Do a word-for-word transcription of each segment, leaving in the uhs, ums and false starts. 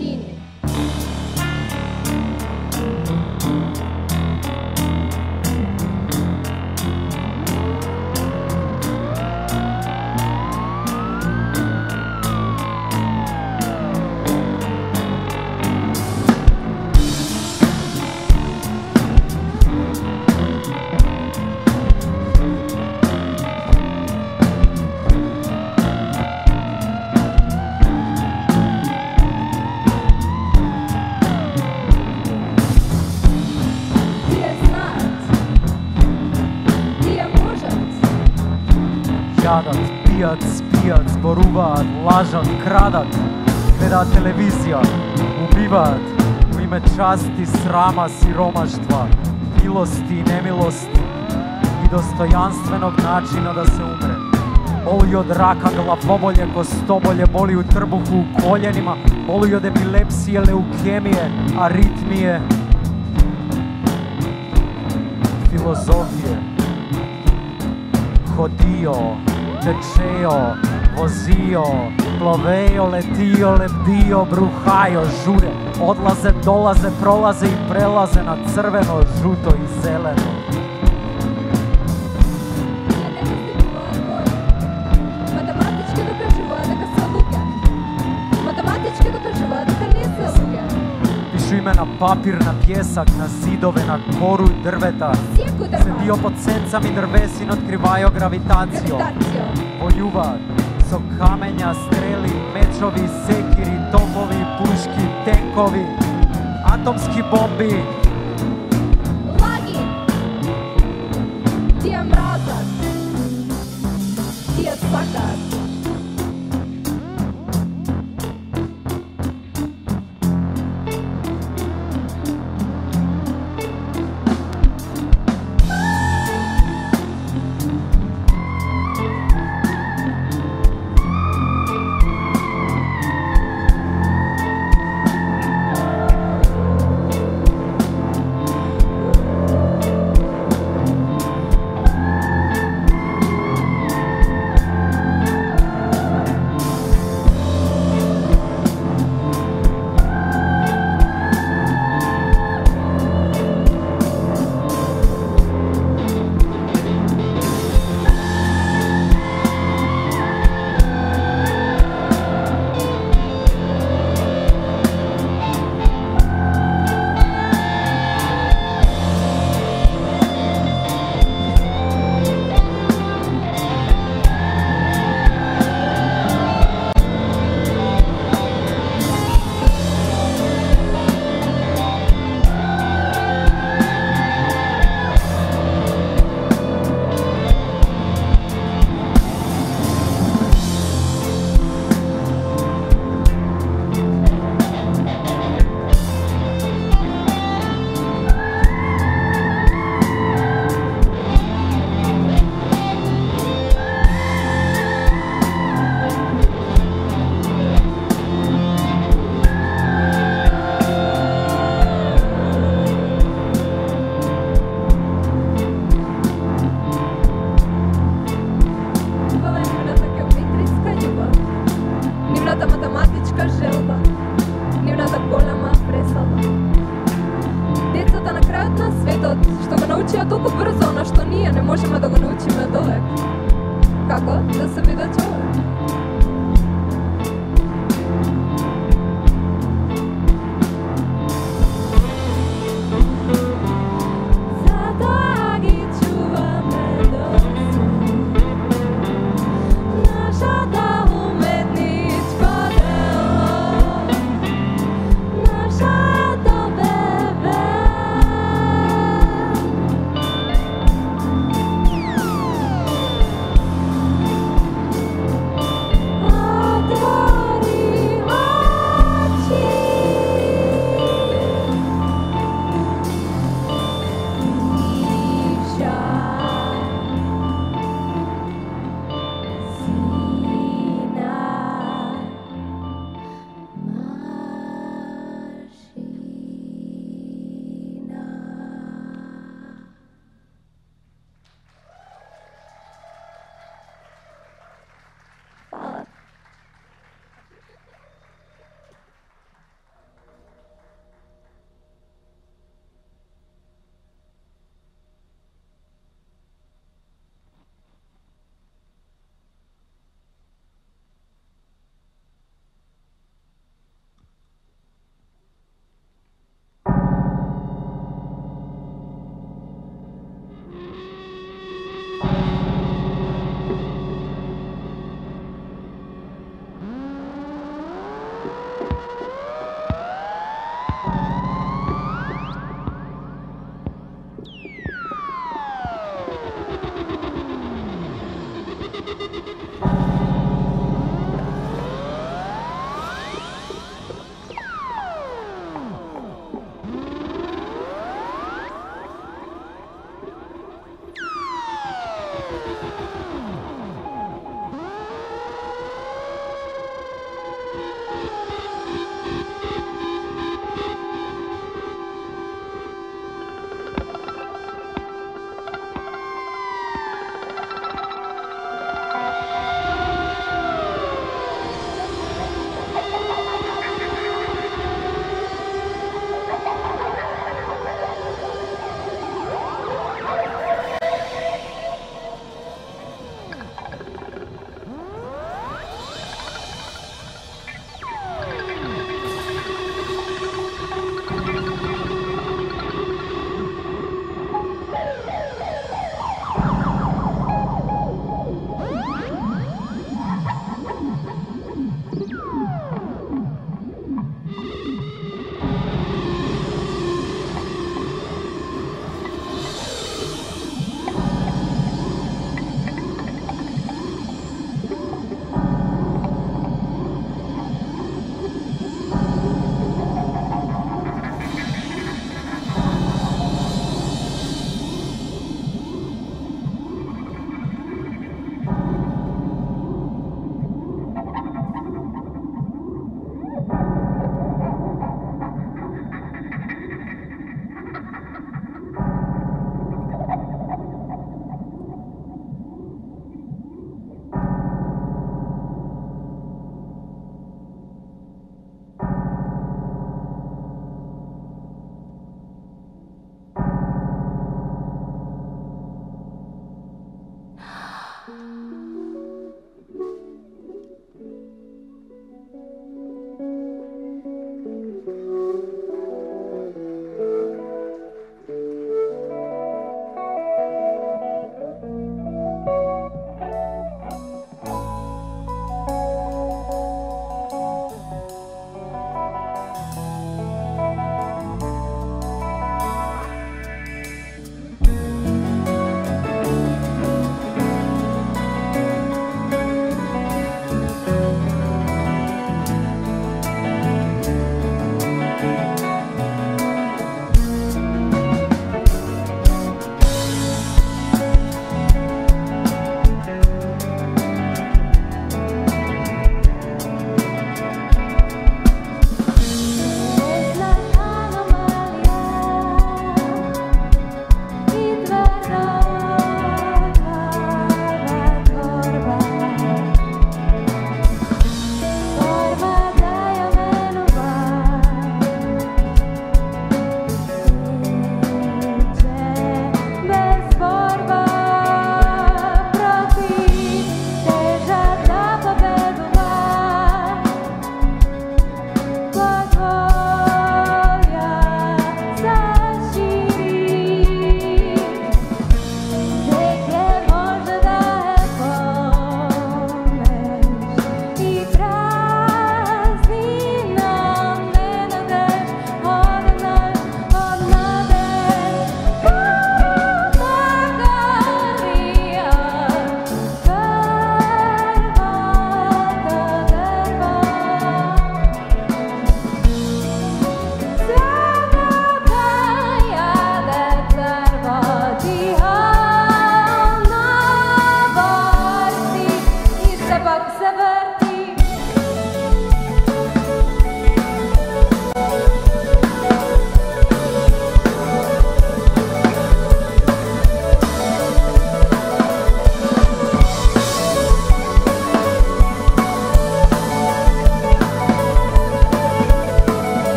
чини. Јадат, пијат, спијат, зборуваат, лажат, крадат, гледаат телевизија, убиваат, во име части, срама, сиромаштва, милости и немилости и достојанственог начина да се умре. Боли од рака, главоболје, костоболје, боли у трбуху, у кољенима, боли од епилепсије, леукемије, аритмије, филозофије, ходио, течео, возио, пловео, летио, лебдио, брухајо, журе, одлазе, долазе, пролазе и прелазе на црвено, жуто и зелено. Математички докажуваат дека се луѓе. Математички докажуваат дека не се луѓе. Пишу име на папир, на пјесак, на зидове, на кору и дрвета. Седио под сенцами дрвеси, откривајо гравитацио. Војуваат со камења, стрели, мечови, секири, топови, пушки, тенкови, атомски бомби. Лаги! Тие мразат! Тие сакат!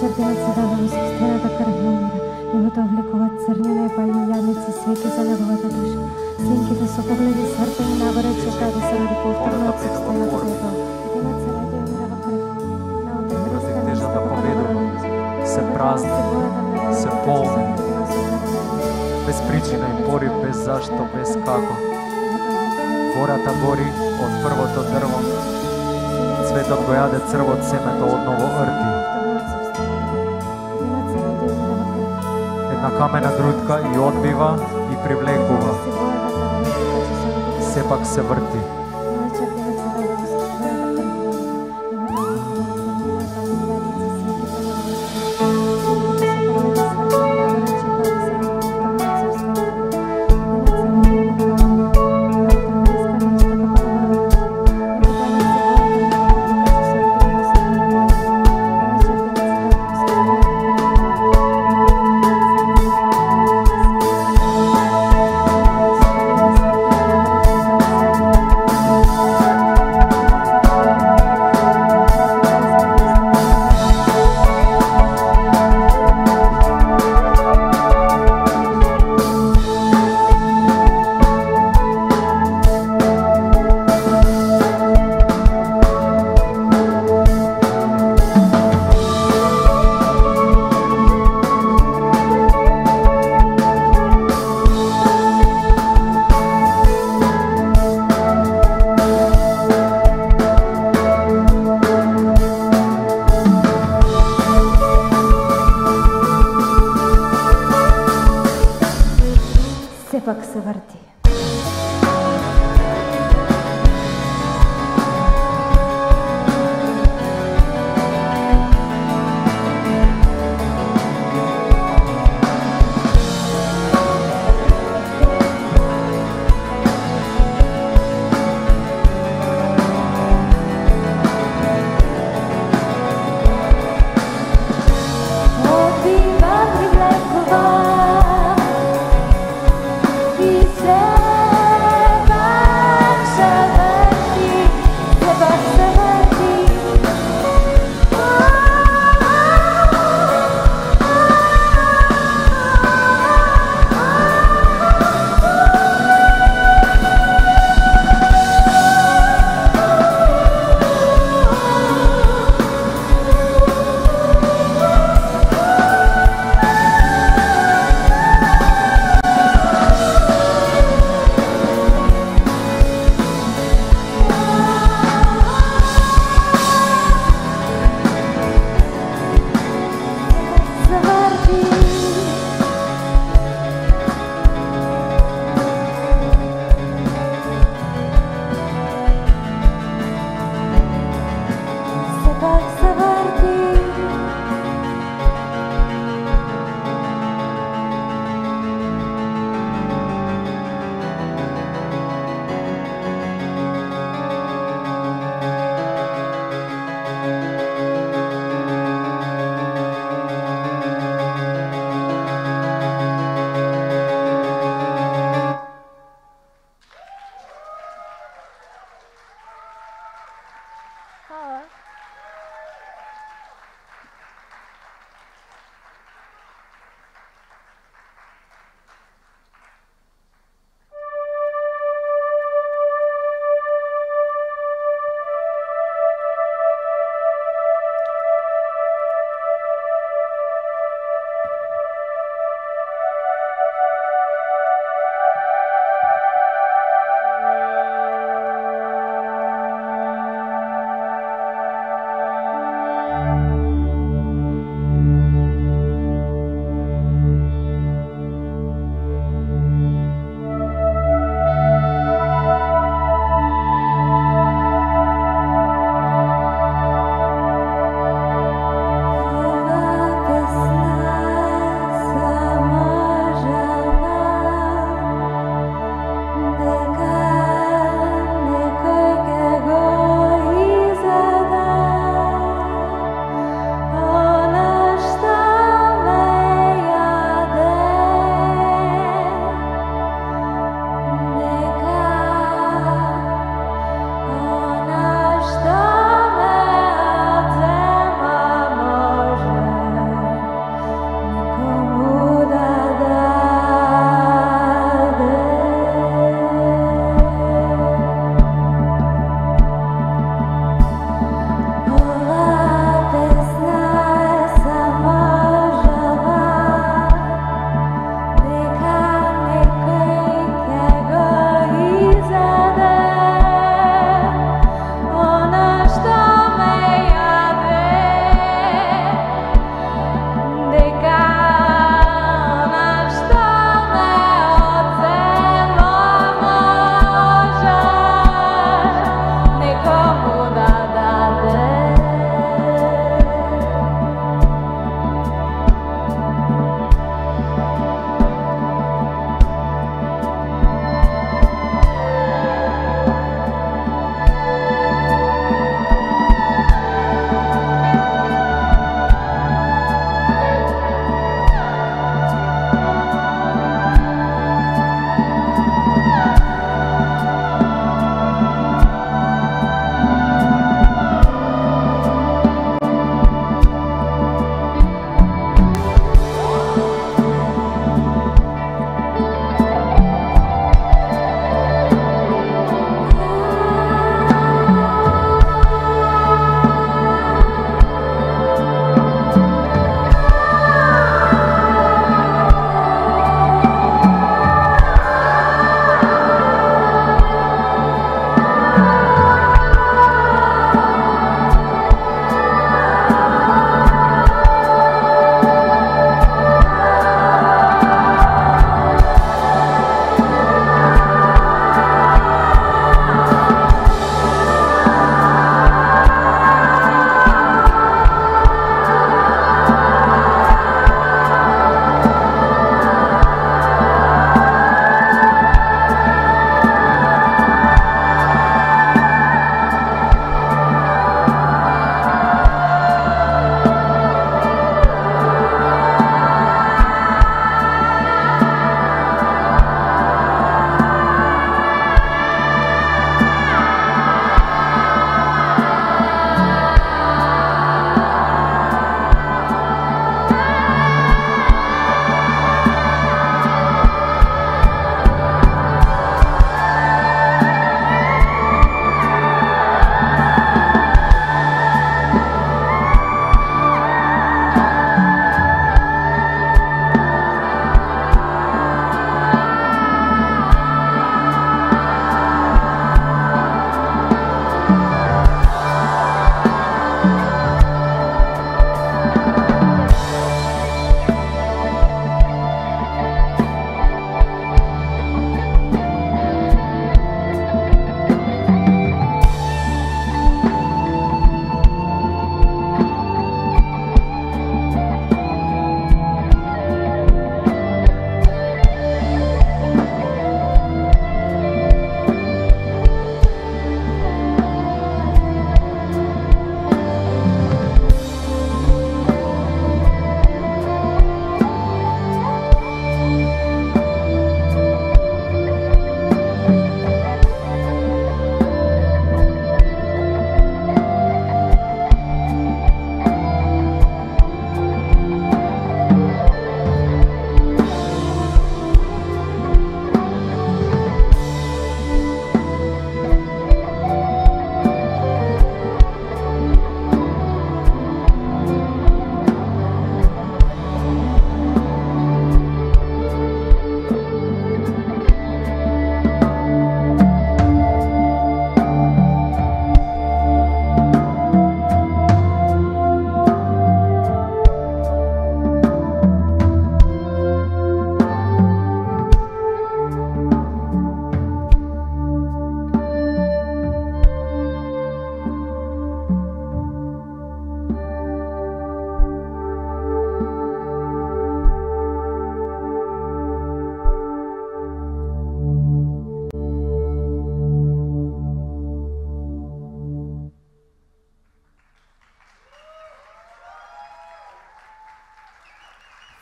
черденец радам се старата крхномера, нивото обликува црнина и пални јадници свеки за неговата душа. Синките со погледи сртени наборе чека да се ради повторно од собствената кръв. Едина царата ја умира во кръв. На отекръска нещата победува. Се празни, се полни. Без причина и бори, без зашто, без како. Гората бори од првото дрво. Цветот го јаде црвот, семето одново рти. Една камена грудка и одбива и привлекува. Сепак се врти. Сепак се врти.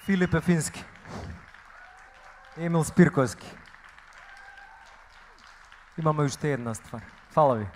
Filip Efinski, Emil Spirkoski. Имаме уште една ствар. Фала ви.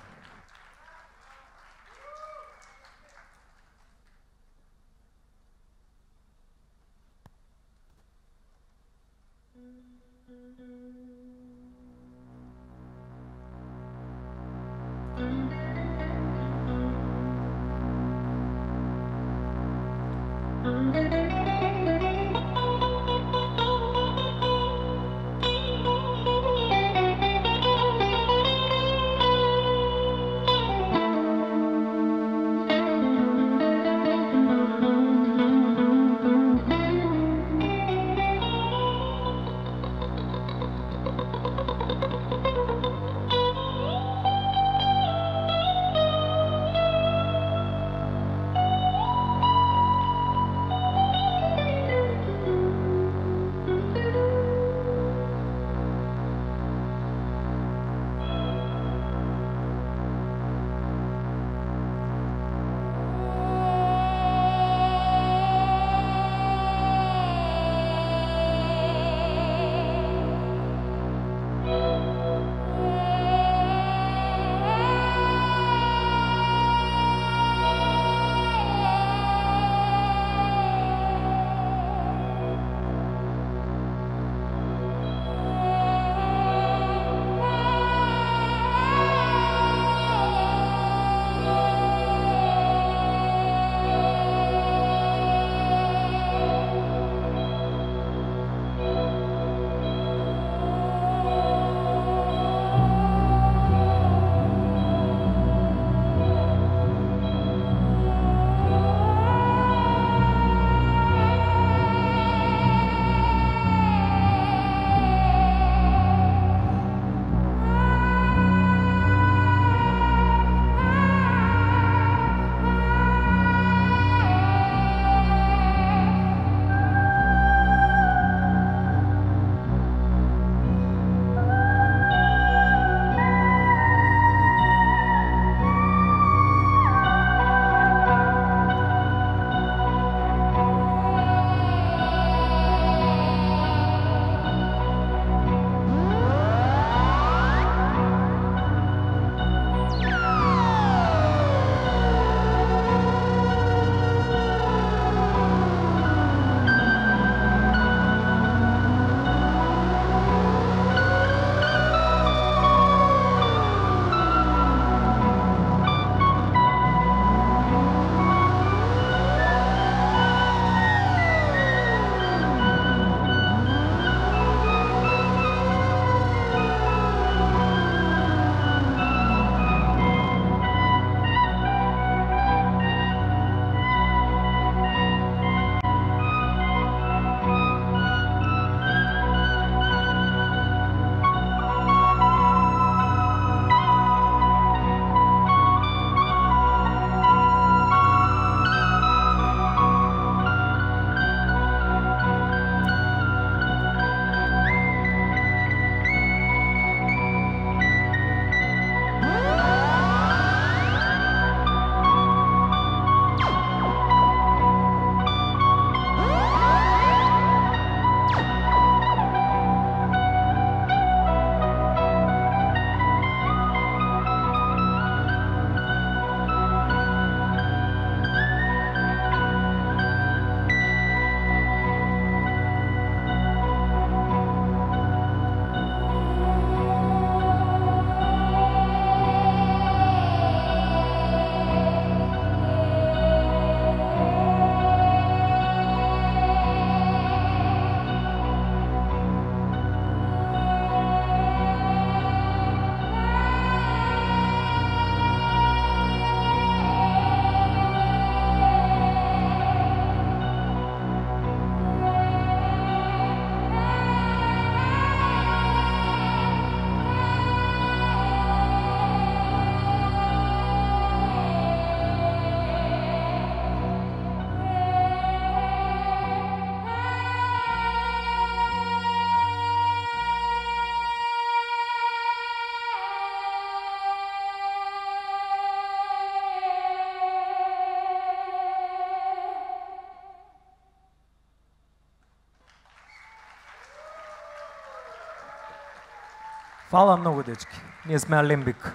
Фала многу, дечки. Ние сме Алембик.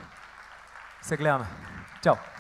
Се гледаме. Чао.